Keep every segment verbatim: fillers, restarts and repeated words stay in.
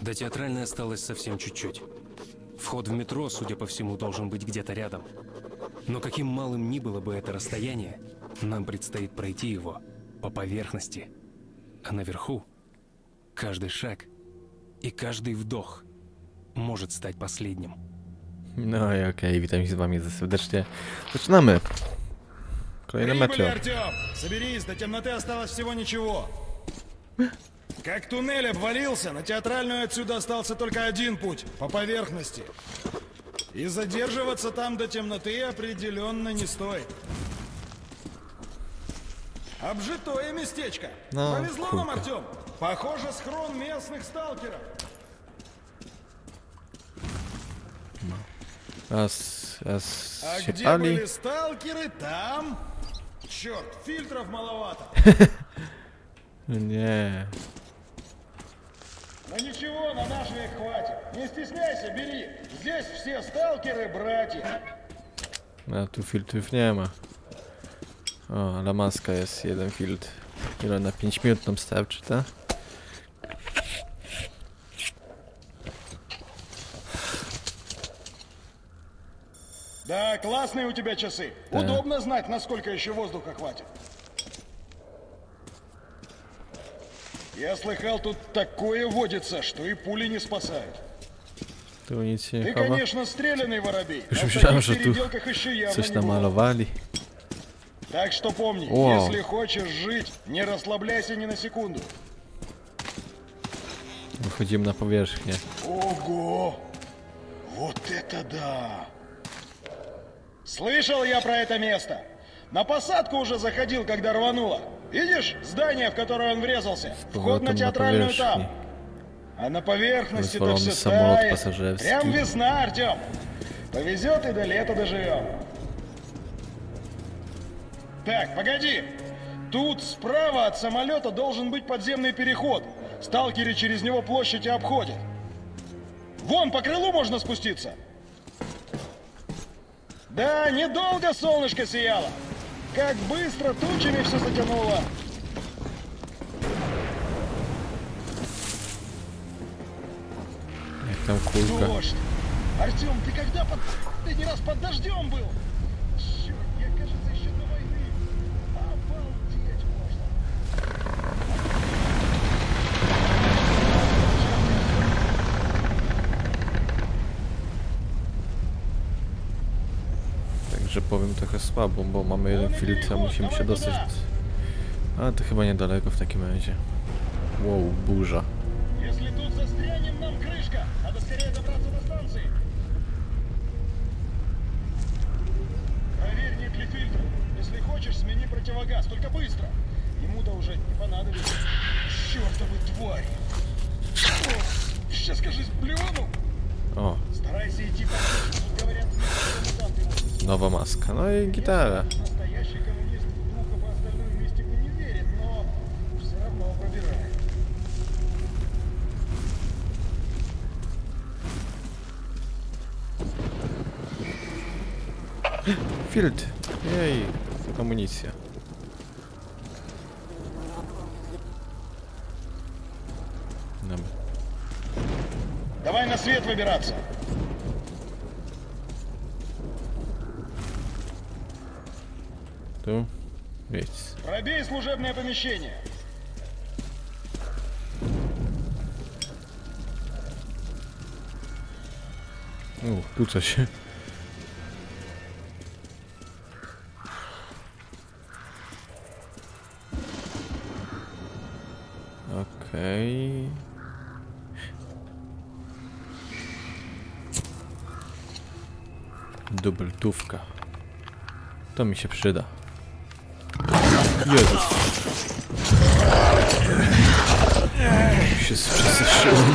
До театральной осталось совсем чуть-чуть. Вход в метро, судя по всему, должен быть где-то рядом. Но каким малым ни было бы это расстояние, нам предстоит пройти его по поверхности. А наверху каждый шаг и каждый вдох может стать последнім. No i okej, witam się z wami serdecznie. Zaczynamy. Kolejne metro. Соберись, до темноты осталось всего ничего. Как туннель обвалился, на театральную отсюда остался только один путь, по поверхности. И задерживаться там до темноты определенно не стоит. Обжитое местечко. No, повезло курка. Нам, Артем. Похоже, схрон местных сталкеров. Ас, ас, а где Али. Были сталкеры, там? Черт, фильтров маловато. Не. Ну ничего, на наш век хватит. Не стесняйся, бери. Здесь все сталкеры, братья. А tu filtrów nie ma. O, ale maska jest, jeden filtr. Ile na pięć minut nam starczy, tak? Да, классные у тебя часы. Да. Удобно знать, насколько еще воздуха хватит. Я слыхал, тут такое водится, что и пули не спасают. Ты, Ты конечно, стрелянный воробей. Ощущаем, что тут что-то намалевали. Так что помни, О. если хочешь жить, не расслабляйся ни на секунду. Выходим на поверхность. Ого! Вот это да! Слышал я про это место. На посадку уже заходил, когда рвануло. Видишь здание, в которое он врезался? Вход на театральную там. А на поверхности то все тает. Прям весна, Артем. Повезет и до лета доживем. Так, погоди. Тут справа от самолета должен быть подземный переход. Сталкеры через него площадь и обходят. Вон по крылу можно спуститься. Да, недолго солнышко сияло. Как быстро тучами все затянуло. Эх, там кулька. Дождь. Артем, ты когда под... Ты не раз под дождем был? Черт, я, кажется, еще до войны. Обалдеть Że powiem trochę słabo, bo mamy jeden filtr, a musimy się dostać. A to chyba niedaleko w takim razie. Wow, burza. O. Nowa maska, no i gitara. Field. Jej, amunicja. Dobra. Dawaj na świat wybierać. Есть. Пробей служебное помещение. Ну, тут вообще. Окей. Дубльтówka. To mi się przyda. Jezus. Się przestraszyłem.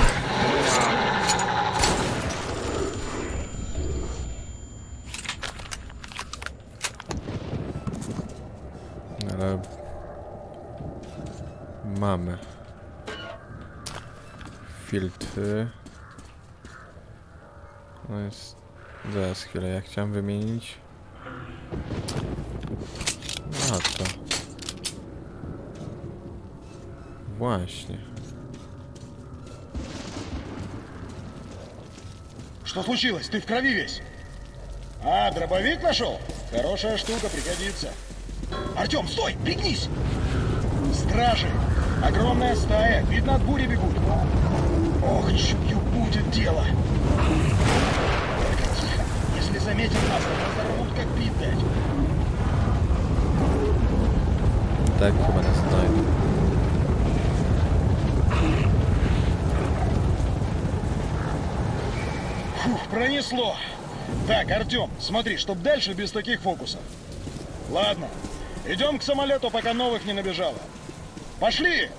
Ale... Mamy. Filtry. No jest... Zaraz chwilę, ja chciałem wymienić. A to... Właśnie. Что случилось? Ты в крови весь. А, дробовик нашел? Хорошая штука, пригодится. Артем, стой! Пригнись! Стражи! Огромная стая! Видно, от бури бегут. Ох, чую, будет дело! Только тихо! Если заметят нас, то разорвут, как пить дать. Так, хм, она знает. Фух, пронесло. Так, Артем, смотри, чтоб дальше без таких фокусов. Ладно, идем к самолету, пока новых не набежало. Пошли!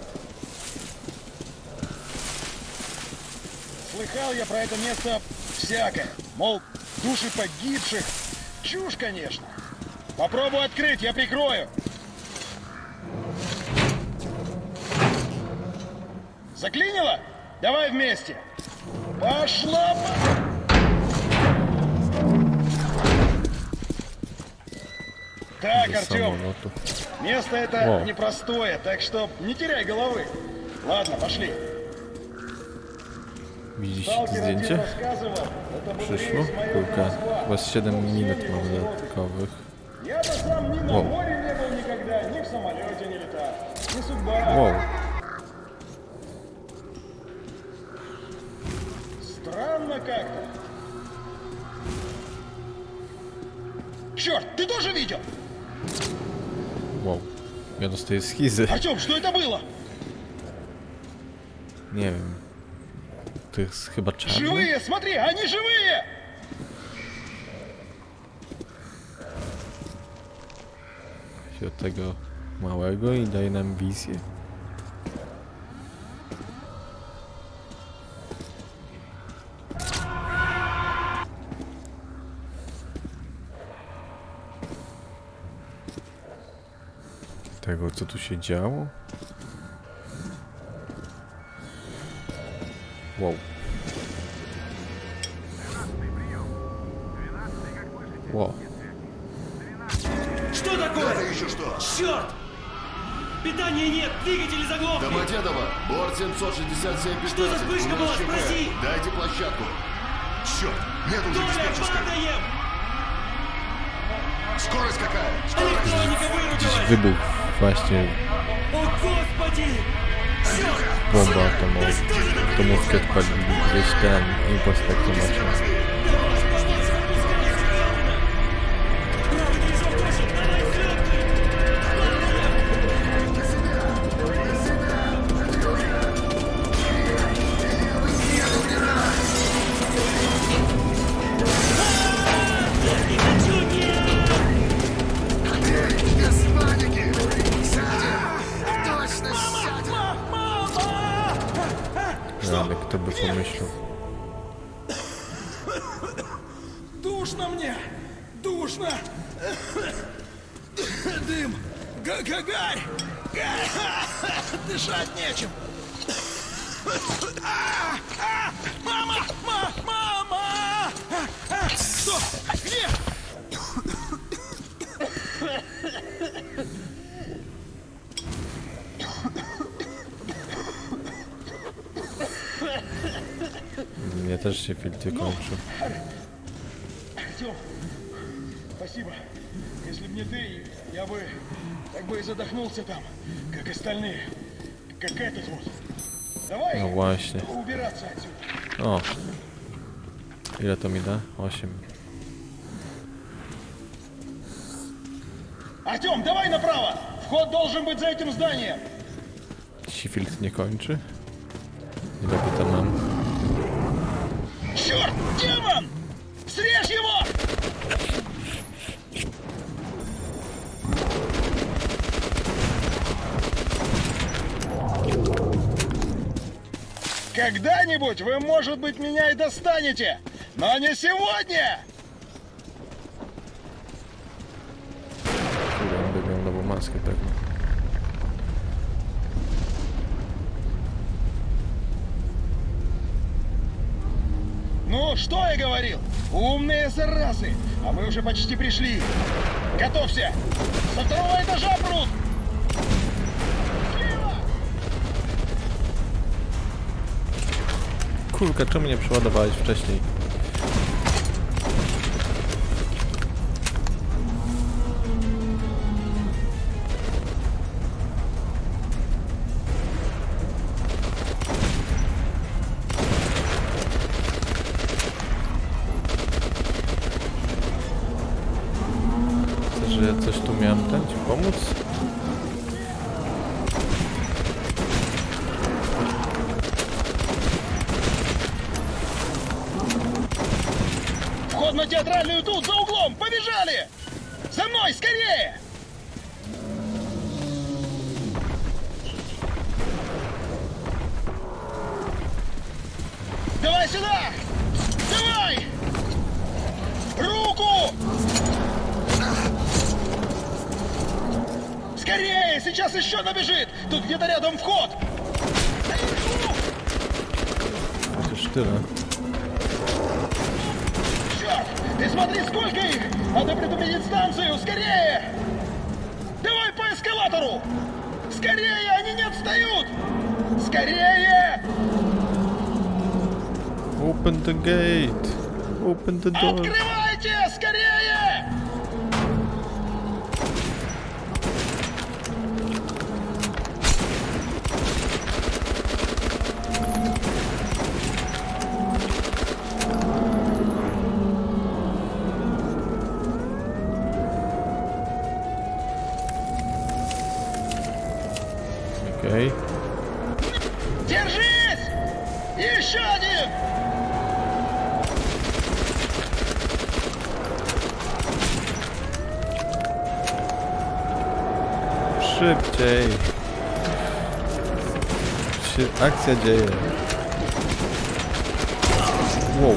Слыхал я про это место всякое. Мол, души погибших. Чушь, конечно. Попробую открыть, я прикрою. Заклинило? Давай вместе. Пошла! Так, Артем, место это непростое, так что не теряй головы. Ладно, пошли. Widzicie zdjęcie? Przyszło kilka, chyba siedem minut mam dodatkowych. Wow. Wow. Странно как-то. Черт, ты тоже видел? Вау, я достаю эскизы. Артем, что это было? Не wiem. Ты chyba czarny? Живые, смотри, они живые! Się od tego małego i daje nam wizję. Tego, co tu się działo? Wow. Wow. Что такое? Это еще что? Черт! Питания нет, двигатели заглохли. Домодедово, борт семь шесть семь один пять. Что за вспышка была? Спроси. Дайте площадку. Черт, нет уже диспетчерской. Скорость какая? Электроника вырубилась. Właśnie bomba atomowa, to mózg odpalił gdzieś tam i po prostu macie. Я тоже все фильтры кончу. Артем, спасибо. Если бы не ты, я бы так бы и задохнулся там, как остальные. Как этот вот. Давай ну, właśnie. Убираться отсюда. О. Ile to mi da? восемь. Артем, давай направо! Вход должен быть за этим зданием! Сифильд не кончи. Или это нам? Черт! Демон! Срежь его! Когда-нибудь вы, может быть, меня и достанете, но не сегодня! Маски так. Ну, что я говорил? Умные заразы! А мы уже почти пришли. Готовься! Со второго этажа прут! Слева! Kurka, czemu nie przeładowałeś wcześniej? mi am tanti pomoc. Вход на театральную идут за углом! Побежали! За мной, скорее! Давай сюда! Давай! Руку! Скорее! Сейчас еще набежит! Тут где-то рядом вход! Это что? Черт! Ты смотри, сколько их! Надо предупредить станцию! Скорее! Давай по эскалатору! Скорее! Они не отстают! Скорее! Open the gate! Open the door! Открывайте! Скорее! Окей. Okay. Держись! Еще один! Szybciej. Się akcja dzieje. Wow.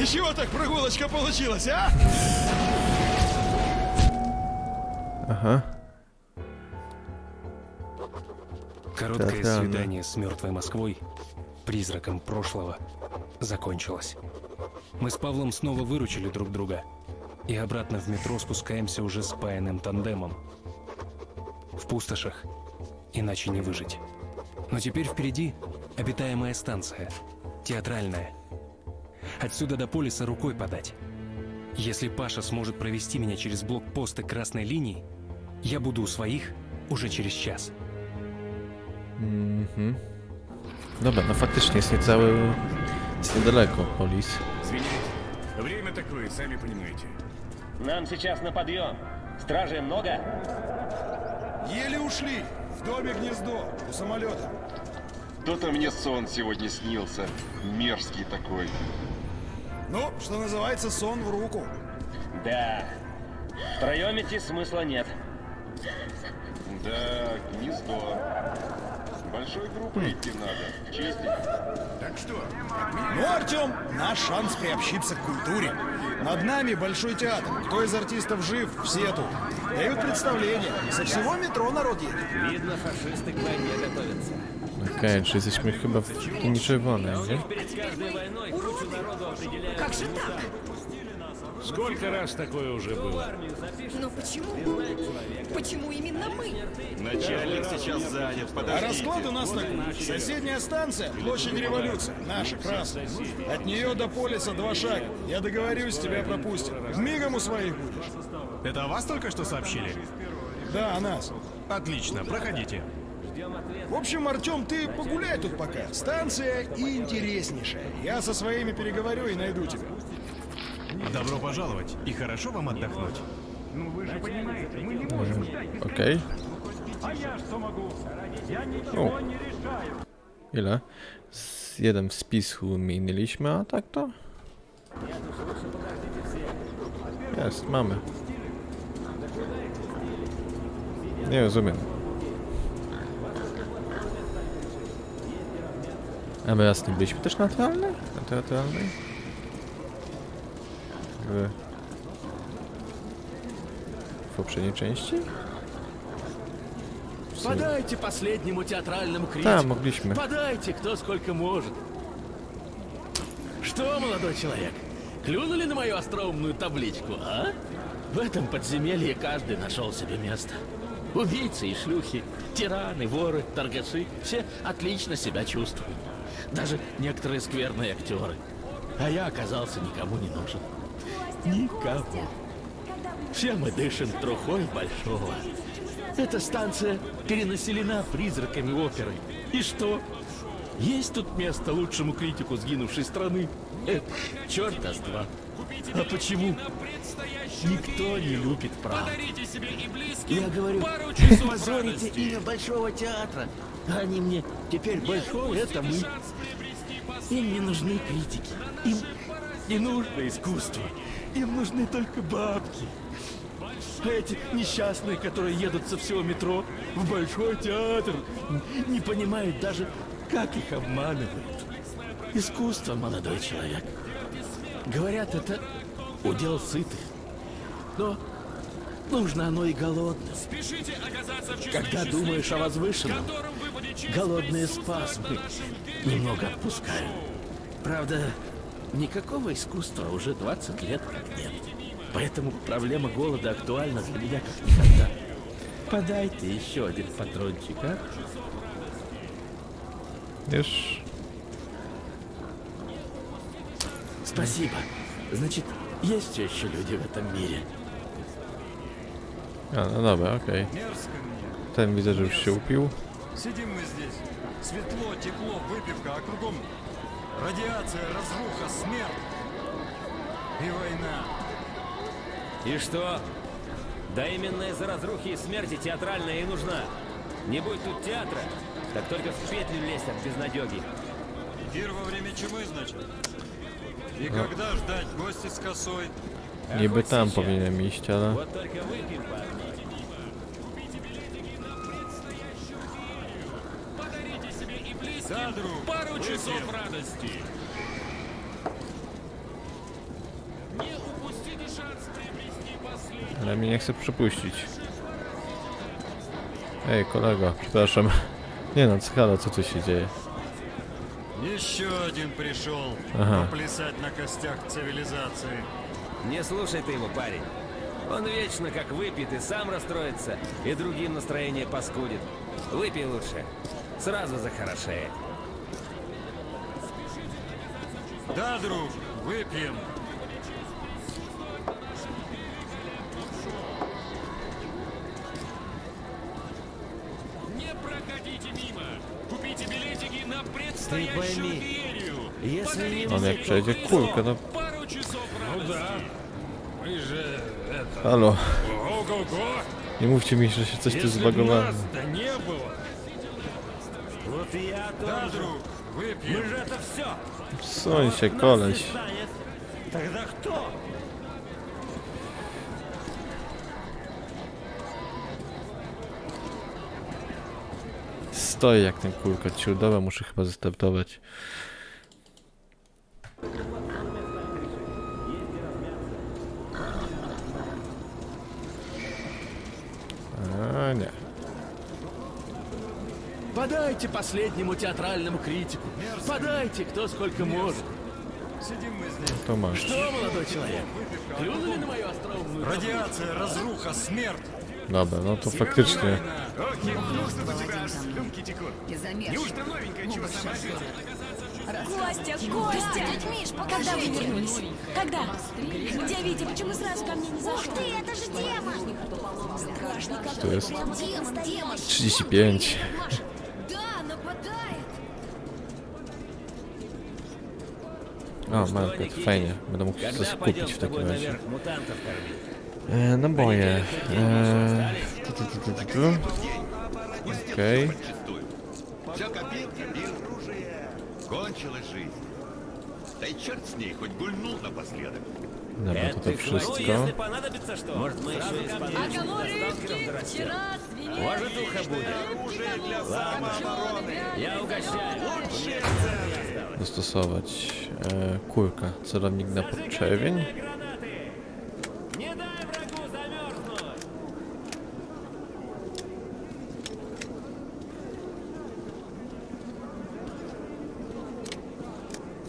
Ничего так прогулочка получилась, а? Ага. Короткое да, свидание да. с мертвой Москвой, призраком прошлого, закончилось. Мы с Павлом снова выручили друг друга и обратно в метро спускаемся уже спаянным тандемом. В пустошах иначе не выжить. Но теперь впереди обитаемая станция, театральная. Отсюда до полиса рукой подать. Если Паша сможет провести меня через блокпосты красной линии, я буду у своих уже через час. Mm-hmm. Dobra, no faktycznie jest niecały, jest niedaleko polis. Время такое, сами понимаете. Нам сейчас на подъем. Стражей много? Еле ушли. В доме гнездо, у самолета. Кто-то мне сон сегодня снился. Мерзкий такой. Ну, что называется, сон в руку. Да. Втроем идти смысла нет. Да, гнездо. Большой группой идти надо. Чистить. Так что? Ну, Артем, наш шанс приобщиться к культуре. Над нами большой театр. Кто из артистов жив, все тут. Дают представление. Со всего метро народ едет. Видно, фашисты к войне готовятся. Okej, czy jesteśmy chyba w niczywone, nie? Сколько раз такое уже было? Но почему? Почему именно мы? Начальник сейчас занят. Подождите. А расклад у нас такой. Соседняя станция, площадь Революции, наша, красная. От нее до полиса два шага. Я договорюсь, тебя пропустят. Мигом у своих будешь. Это о вас только что сообщили? Да, о нас. Отлично, проходите. В общем, Артем, ты погуляй тут пока. Станция и интереснейшая. Я со своими переговорю и найду тебя. Добро пожаловать и хорошо вам отдохнуть. Ну вы же понимаете, мы не можем ждать. Окей. А я что могу? Я ничего не решаю. Ile? Z jeden w spisku minęliśmy, a tak to? Jest, mamy. Nie rozumiem. A my raz nie byliśmy też na teatralnej? Na teatralnej? W... w poprzedniej części? Podajcie последнему театральному критику. Tak, mogliśmy. Podajcie, kto сколько может. Что, молодой человек, клюнули на мою остроумную табличку, а? В этом подземелье каждый нашел себе место. Убийцы и шлюхи, тираны, воры, торгаши – все отлично себя чувствуют. Даже некоторые скверные актеры. А я оказался никому не нужен. Никого. Все мы дышим трухой большого. Эта станция перенаселена призраками оперы. И что? Есть тут место лучшему критику сгинувшей страны? Это черта с два. А почему? Никто не любит правду. Я говорю, позорите имя Большого театра. А они мне, теперь Большого это мы. Им не нужны критики. Им не нужно искусство. Им нужны только бабки. А эти несчастные, которые едут со всего метро в Большой театр, не понимают даже, как их обманывают. Искусство, молодой человек. Говорят, это удел сытых. Но нужно оно и голодным. Когда думаешь о возвышенном, голодные спазмы немного отпускают. Правда, никакого искусства уже двадцать лет как нет. Поэтому проблема голода актуальна для меня как никогда. Подайте еще один патрончик, а? Ешь. Спасибо. Значит, есть еще люди в этом мире. А, ну давай, окей. Там, где же все упил. Сидим мы здесь. Светло, тепло, выпивка, а кругом радиация, разруха, смерть и война. И что? Да именно из-за разрухи и смерти театральная и нужна. Не будет тут театра, так только в петлю лезть от безнадеги. Пир во время чумы, значит? И а. Когда ждать гости с косой? Не а бы там по меня мечта, да? Вот только выпьем по одной. Купите билетики на предстоящую неделю. Подарите себе и близким друг. Пару выпьем. Часов радости. Не упустите шанс приобрести последний. Она меня хочет пропустить. Эй, коллега, przepraszam. Не, ну, Цхала, что тут сидит? Еще один пришел ага. поплясать на костях цивилизации. Не слушай ты его, парень. Он вечно как выпьет и сам расстроится, и другим настроение паскудит. Выпей лучше. Сразу захорошеет. Да, друг, выпьем. Не проходите мимо. Купите билетики на предстоящую неделю. Если не будет, пройдет курка, но... Алло. Не мувьте мне, что сейчас ты забаговал. Вот и я тоже. Мы же это все. Солнце, колледж. Тогда кто? Stoi jak ten kurka, ciudowa, muszę chyba zestartować. А, нет. Подайте последнему театральному критику. Подайте, кто сколько может. Сидим мы здесь. Кто может? Что, молодой человек? Клюнули на мою островную? Радиация, разруха, смерть. Надо, ну то фактически. Окей, просто у тебя аж слюнки текут. Неужто новенькое чего собачьего? Костя, Костя! Миш, когда вы вернулись? Когда? Где Витя? Почему сразу ко мне не зашел? Ух ты, это же демон! Что есть? шестьдесят пять. Да, нападает! А, Майк, это файне. Надо мог что-то купить в таком разе. Набои. Окей. Кончилась жизнь. Да и черт с ней, хоть гульнул напоследок. Давай тут обшестка. Может, мы еще из-под Уважитуха будет. Я угощаю. Лучшие цены. Dostosować. Курка. Celownik na podczerwień.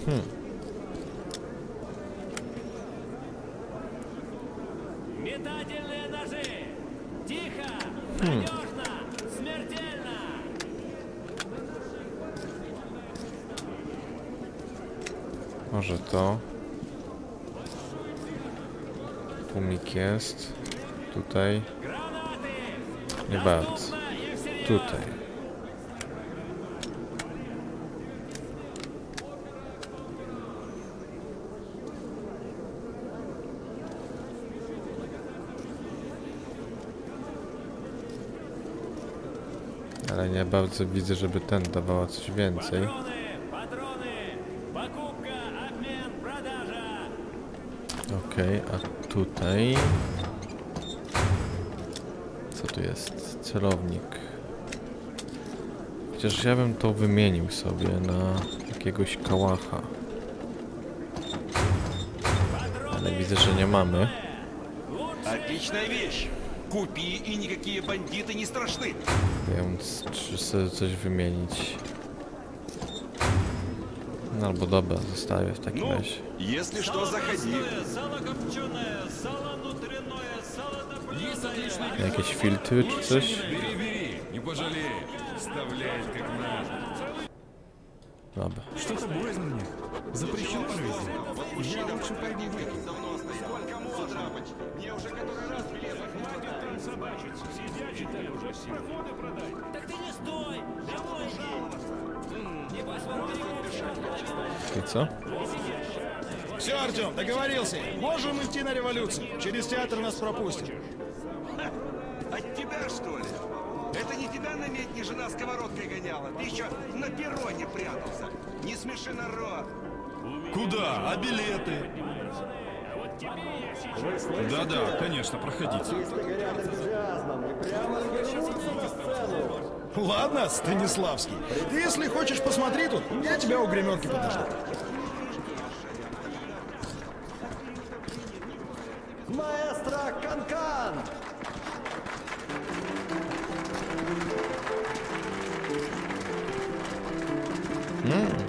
Хм. Метательные ножи. Тихо, надежно, смертельно. Może to. Umikest. Tutaj. Nie bardzo. Tutaj. Ale nie bardzo widzę, żeby ten dawał coś więcej. Okej, okay, a tutaj... Co tu jest? Celownik. Chociaż ja bym to wymienił sobie na jakiegoś kałacha. Ale widzę, że nie mamy. Kupi i никакие бандиты не страшны. Więc czy sobie coś wymienić? No albo dobra, zostawię w takim razie. Jeśli co, zachodzi. Jakieś filtry czy coś? Dobra. И что? Все, Артем, договорился. Можем идти на революцию. Через театр нас пропустят. От тебя, что ли? Это не тебя наметь, не жена сковородкой гоняла. Ты еще на перроне прятался. Не смеши народ. Куда? А билеты? Да-да, конечно, проходите. Ладно, Станиславский, если хочешь, посмотри тут, я тебя у гременки подожду. Маэстро Канкан! Mm.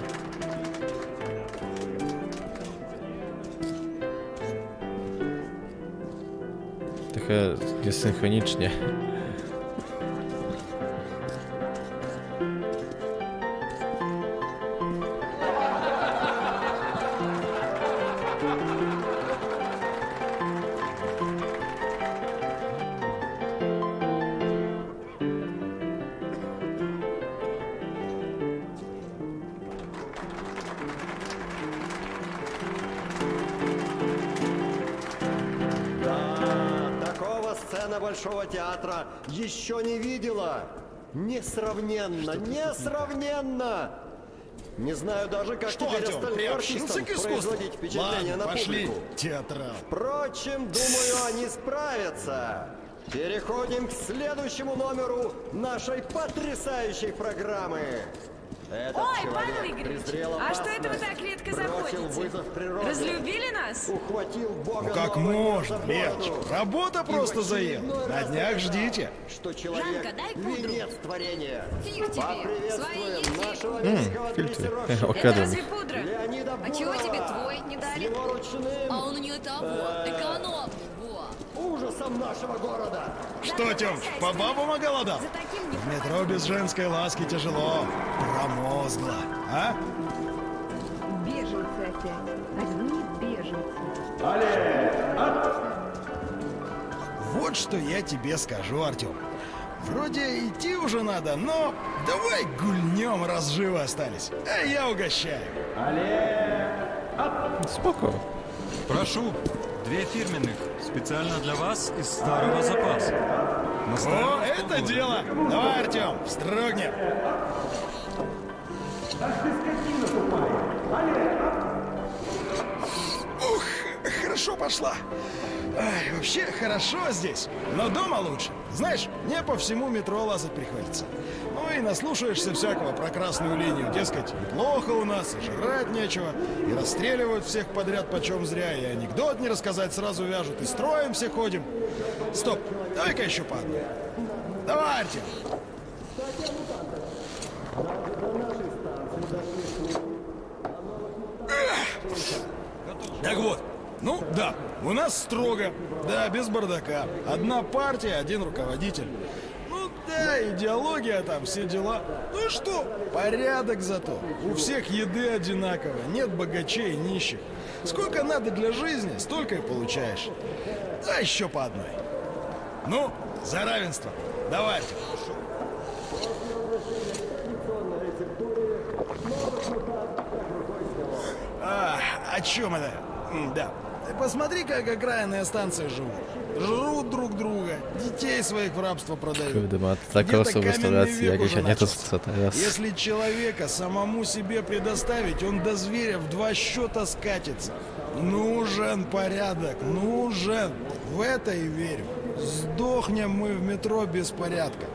Niesynchronicznie. Большого театра еще не видела. Несравненно, несравненно. Не знаю даже, как что, теперь остальным артистам производить впечатление на публику. Театра. Впрочем, думаю, они справятся. Переходим к следующему номеру нашей потрясающей программы. Этот Ой, Павел Игоревич, а что это вы так редко заходите? Разлюбили нас? Ухватил Бога. Ну как можно, Леночка? Работа просто заела. На днях ждите. Что человек венец творения. Фиг тебе. Свои Это разве пудра? А чего тебе твой не дали? А он у нее того, эконом. Ужасом нашего города. Что, Тёмыч, по бабам оголодал? В метро без женской ласки тяжело. Промозгло, а? Беженцы опять. Одни беженцы. Але! А? Вот что я тебе скажу, Артём. Вроде идти уже надо, но давай гульнем, раз живы остались. А я угощаю. Але! А? Спокойно. Прошу. Две фирменных, специально для вас из старого запаса. О, это дело! Давай, Артем, встрогнем! Ух, хорошо пошла. Ай, вообще хорошо здесь, но дома лучше. Знаешь, мне по всему метро лазать приходится. Ну и наслушаешься всякого про красную линию, дескать, плохо у нас, и жрать нечего, и расстреливают всех подряд почем зря, и анекдот не рассказать сразу вяжут, и строим все ходим. Стоп, давай-ка еще по одной. Давай, Артем. Так вот, ну да. У нас строго, да, без бардака. Одна партия, один руководитель. Ну да, идеология там, все дела. Ну и что? Порядок зато. У всех еды одинаково, нет богачей и нищих. Сколько надо для жизни, столько и получаешь. А еще по одной. Ну, за равенство. Давайте. А, о чем это? Да. Посмотри, как окраинные станции живут. Жрут друг друга, детей своих в рабство продают. Если человека самому себе предоставить, он до зверя в два счета скатится. Нужен порядок, нужен. В это и верю. Сдохнем мы в метро без порядка.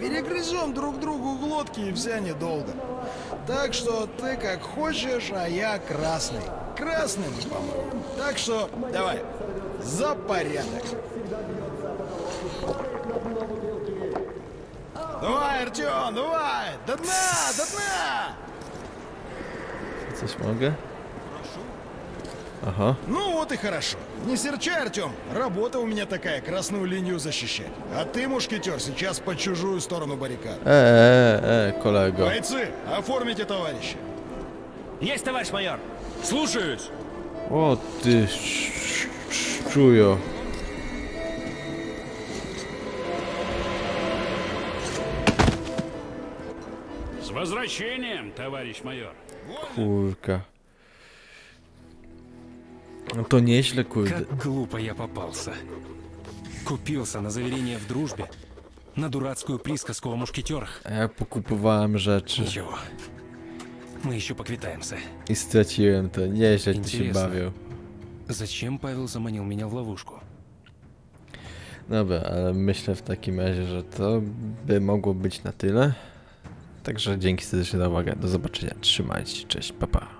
Перегрызем друг другу глотки, и вся недолго. Так что ты как хочешь, а я красный. Красным, по-моему. Так что давай, за порядок. Давай, Артём, давай! До дна, до дна! Здесь много. Ага. Ну вот и хорошо. Не серчай, Артём. Работа у меня такая, красную линию защищать. А ты, мушкетер, сейчас по чужую сторону баррикад. Э-э-э, коллега. Бойцы, оформите товарища. Есть, товарищ майор. Слушаюсь. Вот ты чую. С возвращением, товарищ майор. Курка. То не шлякует. Как глупо я попался. Купился на заверение в дружбе, на дурацкую присказку о мушкетерах. Я покупываем жачи. Ничего. Мы еще поквитаемся. И статьем-то. Я еще тебя бавил. Зачем Павел заманил меня в ловушку? Dobra, ale myślę w takim razie, że to by mogło być na tyle. Także dzięki serdecznie za uwagę. Do zobaczenia. Trzymajcie się. Cześć. Pa, pa.